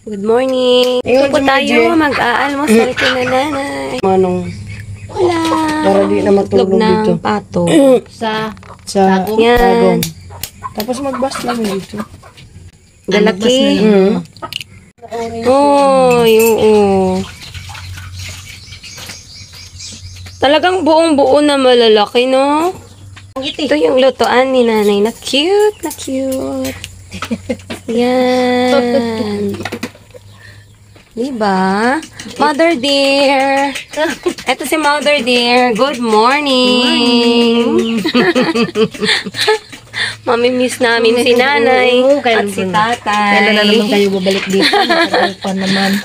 Good morning. Ito po tayo mag-aalmusal kina nanay. Manong? Wala. Para di na matulog dito. Ng pato. Sa Agong. Yan. Tapos magbas lang dito. Galaki. Oy, oo. Talagang buong-buo na malalaki, no? Ito yung lutoan ni nanay. Na cute, na cute. Yan. Diba? Mother dear. Ito si mother dear. Good morning. Mamimiss namin si nanay at si tatay. Kailan na naman kayo bumalik dito? Matagal pa naman.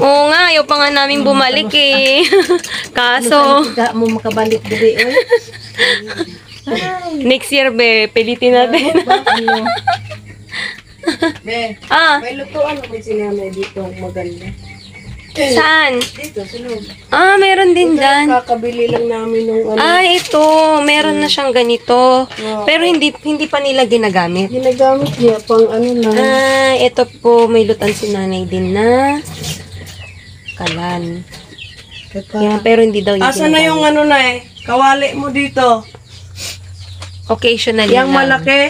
Oo nga, ayaw pa nga namin bumalik eh. Kaso... Hindi mo makabalik dito eh. Next year be, pilitin natin. Be, may lutuan ako yung sinanay dito maganda. Saan? Dito, sunod. Ah, meron din ito, dyan. Kakabili lang namin ng ano. Ay, ito. Meron na siyang ganito. Wow. Pero hindi pa nila ginagamit. Ginagamit niya pang ano na. Ah, ito po. May lutan si nanay din na kalan. Yeah, pero hindi daw yung ginagamit. Asa na yung ano na eh? Kawali mo dito. Occasionally yung lang. Yung malaki.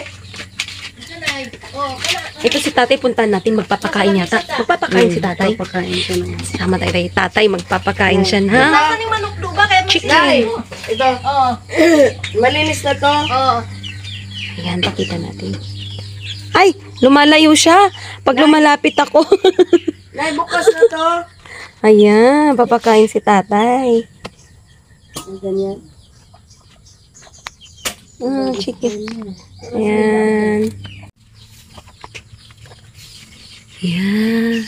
Ito si tatay, punta natin, magpapakain yata. Magpapakain si tatay. Magpapakain siya na yan. Sama tayo tayo. Tatay, magpapakain siya, ha? Saan yung manok duga? Chicken. Ito. Malinis na to. Ayan, pakita natin. Ay, lumalayo siya. Pag lumalapit ako. Nay, bukas na to. Ayan, papakain si tatay. Ganyan. Chicken. Ayan. Yeah.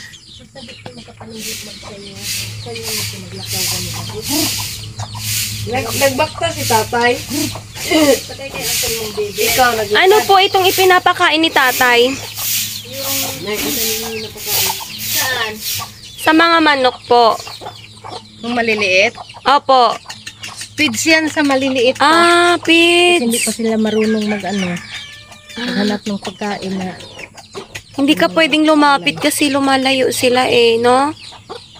Nagbakta si tatay. Ano po itong ipinapakain ni tatay? Saan? Sa mga manok po. Yung maliliit? Opo. Pids yan sa maliliit. Ah, pids. Hindi pa sila marunong mag-ano. Hanap ng pagkain na... Hindi ka pwedeng lumapit kasi lumalayo sila eh, no?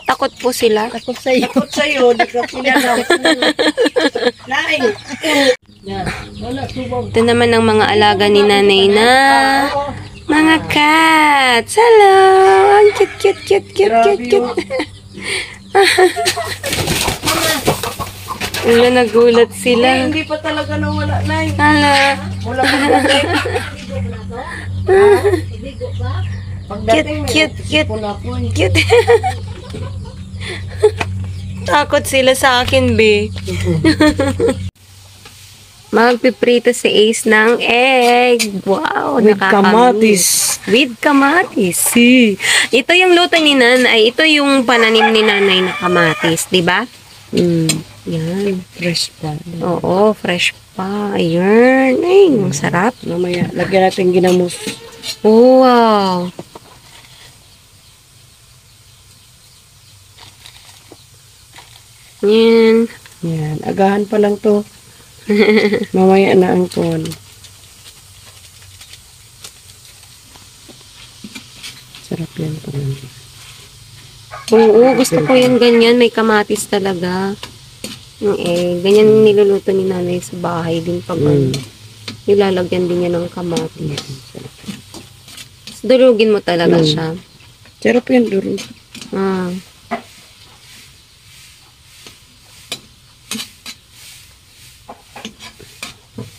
Takot po sila. Takot sa'yo. Takot sa'yo. Hindi ka pinalawin. Lain. Ito naman ang mga alaga ni nanay na mga cats. Hello! Ang cute, cute, cute, cute, cute, cute. Nagulat sila. Hindi pa talaga nawala na yun. Hala. Wala pa talaga. Cute, cute, cute. Takot sila sa akin, be. Magpiprito si Ace ng egg. Wow, with kamatis. With kamatis. Si. Ito yung luto ni nanay. Ito yung pananim ni nanay na kamatis, diba? Yan. Fresh pa. Oo, fresh pa. Ayan. Ay, sarap. Mamaya, lagyan natin ginamos. Wow! Yan. Yan. Agahan pa lang to. Mamaya na ang kon. Sarap yan pa lang. Oo, gusto ko yung ganyan. May kamatis talaga. Eh, ganyan niluluto ni nanay sa bahay din pag nilalagyan din niya ng kamatis. Durugin mo talaga siya. Sarap yan, durug.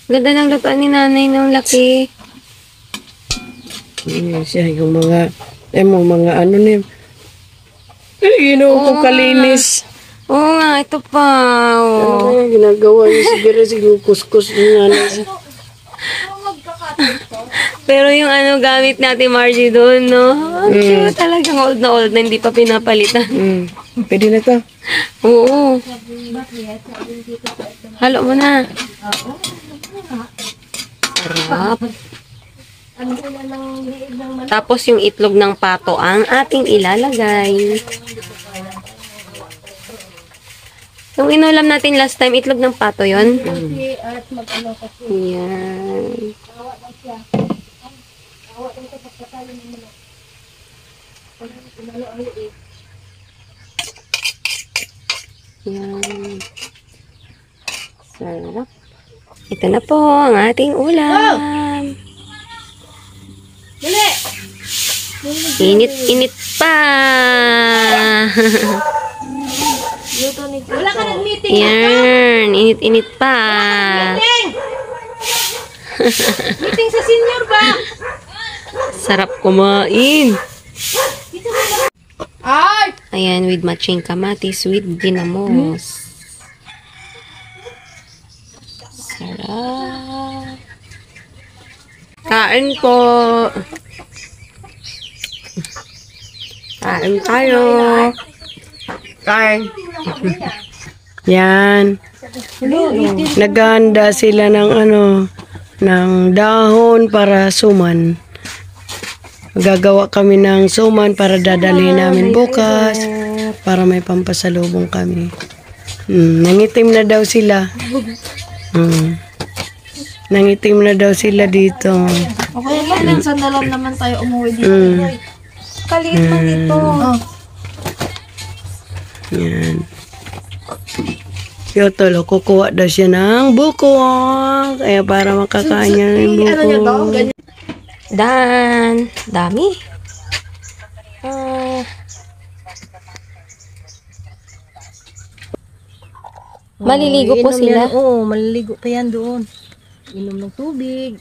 Ganda ng lutuan ni nanay ng laki. Siya yung mga, ano niya. Ay, kung kalinis. Oo nga, ito pa. Ano kaya ginagawa niya? Siguro kuskus niya. Pero yung ano gamit natin Margie doon, no? Actually, talagang old na hindi pa pinapalitan. Pwede na to? Oo. Halo mo na. Harap. Tapos yung itlog ng pato ang ating ilalagay. Yung inulam natin last time, itlog ng pato yun. Ayan. Parang umalo-alo eh. Yan. Sarap. Ito na po ang ating ulam. Dali! Init-init pa! Wala ka nag-meeting! Yan! Init-init pa! Meeting sa senior ba? Sarap kumain! Ayan, with matching kamatis, with ginamos. Sarap. Kain po. Kain tayo. Kain. Yan. Naganda sila ng ano, ng dahon para suman. Gagawa kami ng suman para dadalhin namin bukas para may pampasalubong kami. Nangitim na daw sila. Nangitim na daw sila dito. Okay lang, nagsandalan naman tayo umuwi dito. Kaliit man dito. Yan. Yotolo, kukuha daw siya ng buko. Kaya para makakain niya ng buko. Dan, dami. Maliligo po sila. Oo, maliligo pa yan doon. Inom ng tubig.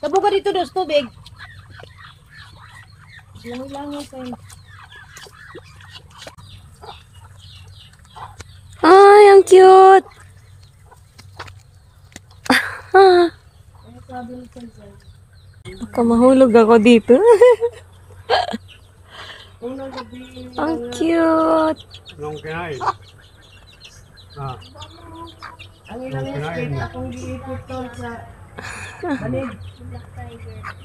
Tabuga dito doon, tubig. Langis-langis. Ay, ang cute. Baka mahulog ako dito. Ang cute. Anong kinain? Ang ilang skin akong giikot sa panig.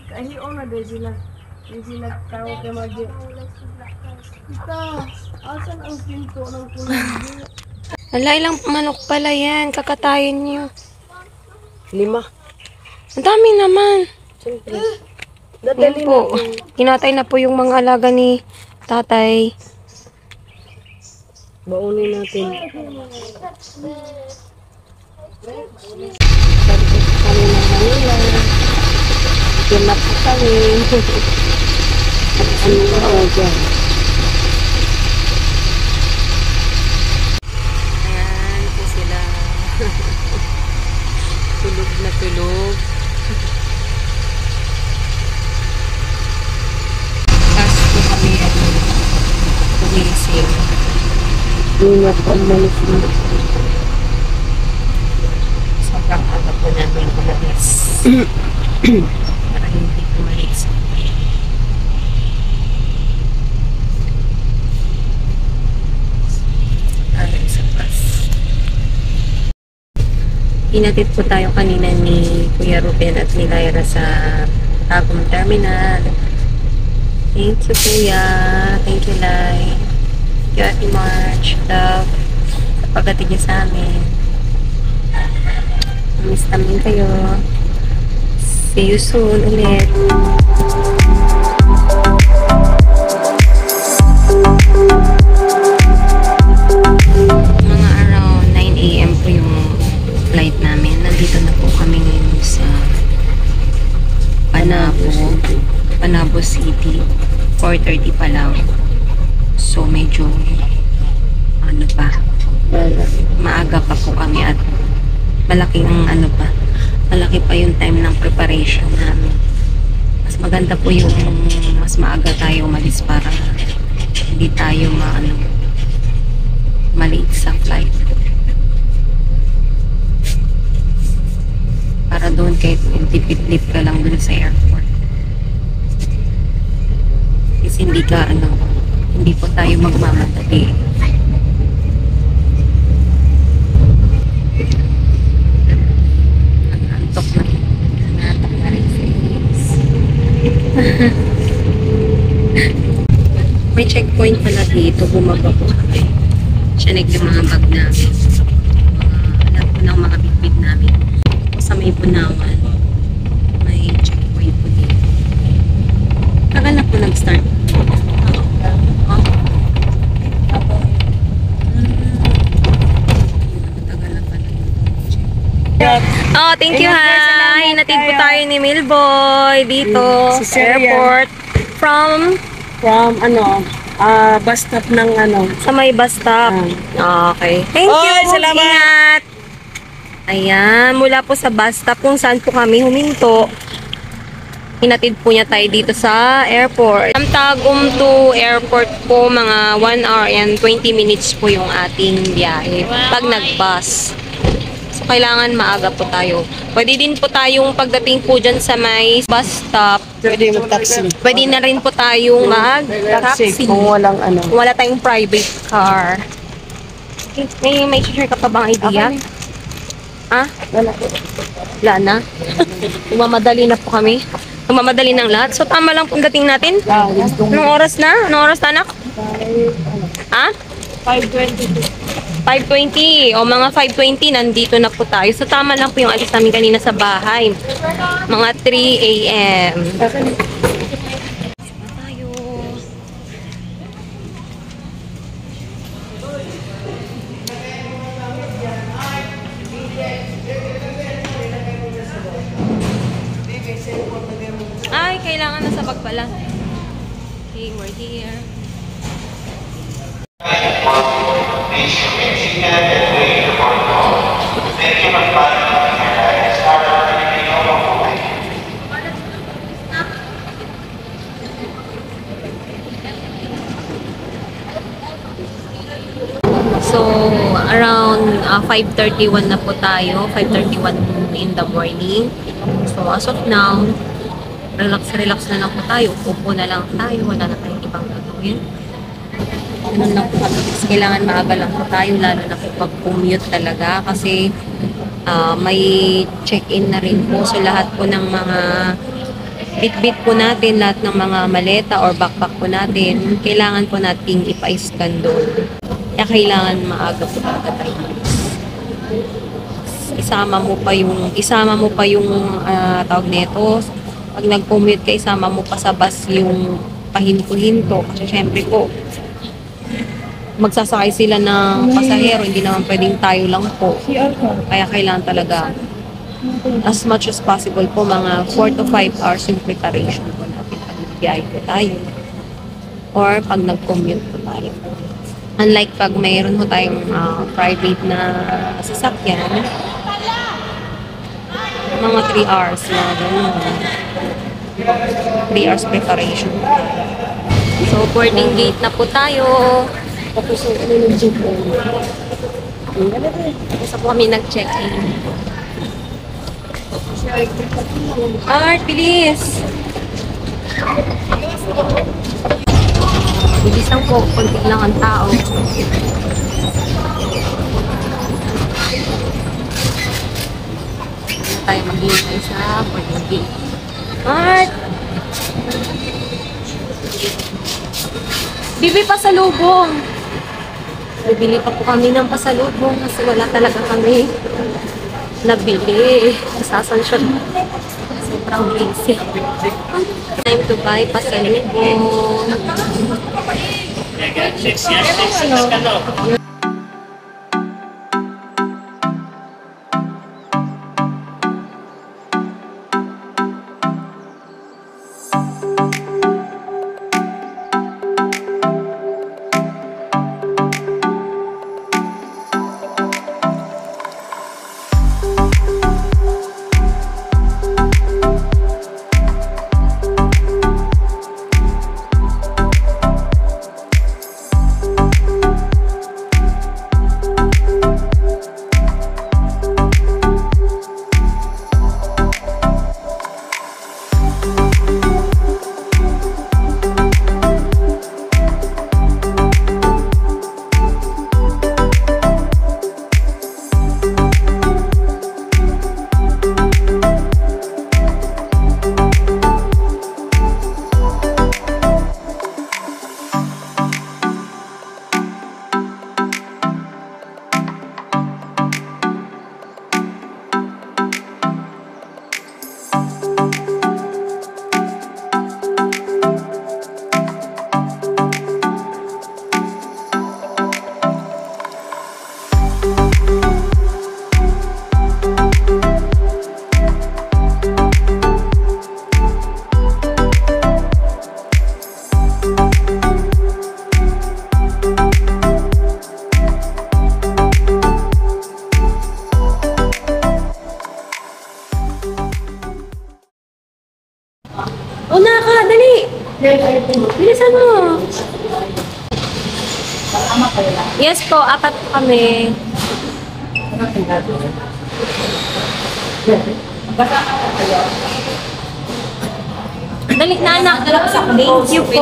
Kahi o na doon sila. Doon sila tao kay Magyo. Ito, asan ang pinto ng kulanggi? Wala, ilang manok pala yan. Kakatayin niyo. 5. Ang dami naman. Siyempre. Yan po. Kinatay na po yung mga alaga ni tatay. Baunin natin. Balik kami ng Manila. Kinap po kami. Ano ba ako dyan? Ayan po sila. Tulog na tulog. Tapos po kami at tumising. Hindi na po ang malis na. Sobrang ato po namin kumalis. Para hindi kumalis. Alam sa pas. Inatid po tayo kanina ni Kuya Ruben at ni Laya sa Agong Terminal. Thank you, Kuya. Thank you, Laya. Thank you much, love, sa pag-atid niyo sa amin. Miss namin kayo. See you soon ulit. Mga around 9 AM po yung flight namin. Nandito na po kami ngayon sa Panabo City, 4:30 pa lang. So medyo ano pa, maaga pa po kami at malaki pa yung time ng preparation namin. Mas maganda po yung mas maaga tayo umalis para hindi tayo maliit sa flight. Para doon kahit tipid-lip ka lang dun sa airport. Kasi hindi po tayo magmamadali. Antok na rin. Antok na rin sa inis. May checkpoint pala dito. Bumaba po kami. Siyanig yung mga bag namin. Alam po na mga bitbit namin. Sa may Punawan, may checkpoint po dito. Tagal na po nag-start. Oh, thank you ha. Hinatid po tayo ni Milboy dito sa airport from ano, bus stop ng ano, sa may bus stop. Okay. Thank you. Salamat. Ingat. Ayan, mula po sa bus stop kung saan po kami huminto. Hinatid po niya tayo dito sa airport. From Tagum to airport po, mga 1 hour and 20 minutes po yung ating biyahe pag nag-bus. So, kailangan maaga po tayo. Pwede din po tayong pagdating po dyan sa may bus stop. Pwede mag-taxi. Pwede na rin po tayong mag-taxi. Kung walang ano. Kung wala tayong private car. May share ka pa bang idea? Ah? Wala. Wala na? Umamadali na po kami. Mamadali ng lahat. So, tama lang kung dating natin. Anong oras na? Anong oras, anak? 5. Ha? 5.20. 5.20. O, mga 5.20, nandito na po tayo. So, tama lang po yung alis namin kanina sa bahay. Mga 3 a.m. Tayo. Ay, kailangan na sa bag pala. Okay, we're here. So, around 5:31 na po tayo. 5:31 in the morning. So, as of now, relax na lang po tayo. Upo na lang tayo. Wala na tayong ibang gagawin. Ganun lang po. Kailangan maaga lang po tayo, lalo na po pag-commute talaga. Kasi may check-in na rin po. So lahat po ng mga bit-bit po natin, lahat ng mga maleta or backpack po natin, kailangan po nating ipa-scan doon. Kaya kailangan maaga po talaga tayo. Isama mo pa yung tawag nito. Pag nag-commute ka, isama mo pa sa bus yung pahinto-hinto. Kasi syempre po, magsasakay sila ng pasahero. Hindi naman pwedeng tayo lang po. Kaya kailangan talaga, as much as possible po, mga 4 to 5 hours yung preparation po natin pag nag-biyahe po tayo. Or pag nag-commute po tayo. Unlike pag mayroon po tayong private na sasakyan, mga 3 hours na gano'n. 3 hours preparation. So, boarding gate na po tayo. Tapos po kami nag-check-in. Art, bilis! Bilis lang po. Kunti lang ang tao. Tayo maghihintay sa boarding gate. Art! Bibi pasalubong! Bibili pa po kami ng pasalubong kasi wala talaga kami nabili. Sasansyon. Sobrang busy. Time to buy pasalubong. Bilisan mo. Yes po, apat kami. Dali na anak. Thank you po.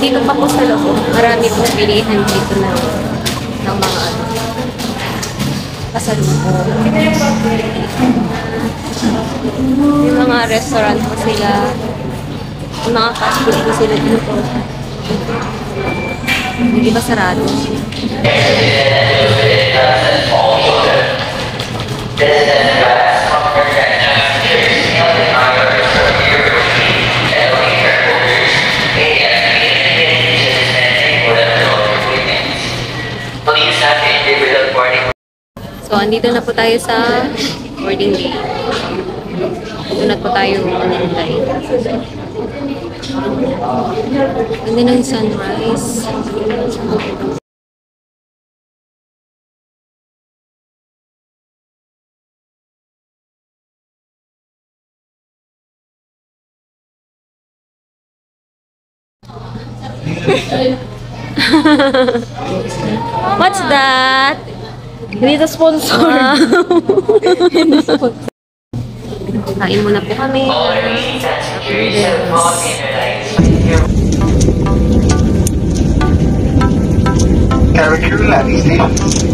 Dito pa po sa loob. Marami pong pilihan dito na ng mga ano. Kasalubong. Yung mga restaurant po sila. Yung mga fast food po sila dito. Hindi ba sarado? So, andito na po tayo sa boarding gate. Doon na po tayo manintay. Ganda ng sunrise. What's that? Hindi na sponsor. Kain muna po kami. Yes.